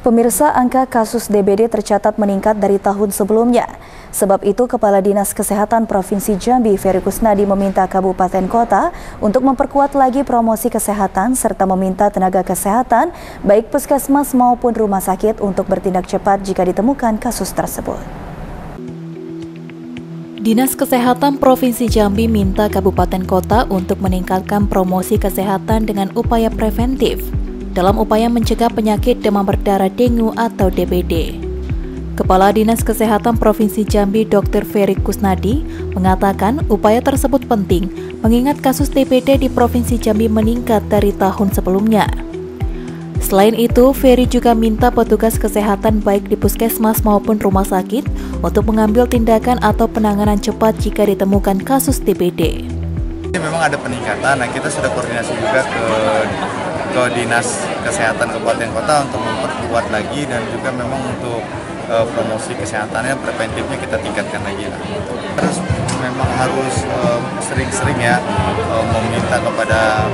Pemirsa, angka kasus DBD tercatat meningkat dari tahun sebelumnya. Sebab itu, Kepala Dinas Kesehatan Provinsi Jambi, Ferry Kusnadi, meminta kabupaten kota untuk memperkuat lagi promosi kesehatan serta meminta tenaga kesehatan, baik puskesmas maupun rumah sakit, untuk bertindak cepat jika ditemukan kasus tersebut. Dinas Kesehatan Provinsi Jambi minta kabupaten kota untuk meningkatkan promosi kesehatan dengan upaya preventif dalam upaya mencegah penyakit demam berdarah dengue atau DBD. Kepala Dinas Kesehatan Provinsi Jambi Dr. Ferry Kusnadi mengatakan upaya tersebut penting mengingat kasus DBD di Provinsi Jambi meningkat dari tahun sebelumnya. Selain itu, Ferry juga minta petugas kesehatan baik di puskesmas maupun rumah sakit untuk mengambil tindakan atau penanganan cepat jika ditemukan kasus DBD. Memang ada peningkatan, nah kita sudah koordinasi juga ke Dinas Kesehatan Kabupaten Kota untuk memperkuat lagi, dan juga memang untuk promosi kesehatannya, preventifnya kita tingkatkan lagi lah. Terus memang harus sering-sering ya meminta kepada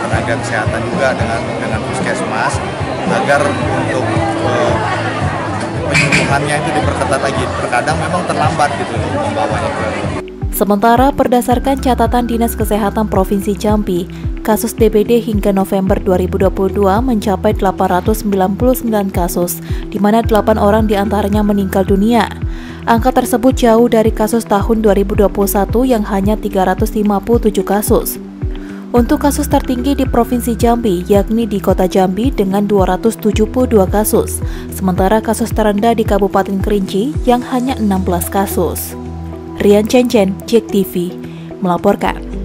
tenaga kesehatan juga dengan puskesmas agar untuk penyembuhannya itu diperketat lagi. Terkadang memang terlambat gitu membawanya ke. Sementara berdasarkan catatan Dinas Kesehatan Provinsi Jambi, kasus DBD hingga November 2022 mencapai 899 kasus, di mana 8 orang diantaranya meninggal dunia. Angka tersebut jauh dari kasus tahun 2021 yang hanya 357 kasus. Untuk kasus tertinggi di Provinsi Jambi, yakni di Kota Jambi dengan 272 kasus, sementara kasus terendah di Kabupaten Kerinci yang hanya 16 kasus. Rian Cencen, JEK TV, melaporkan.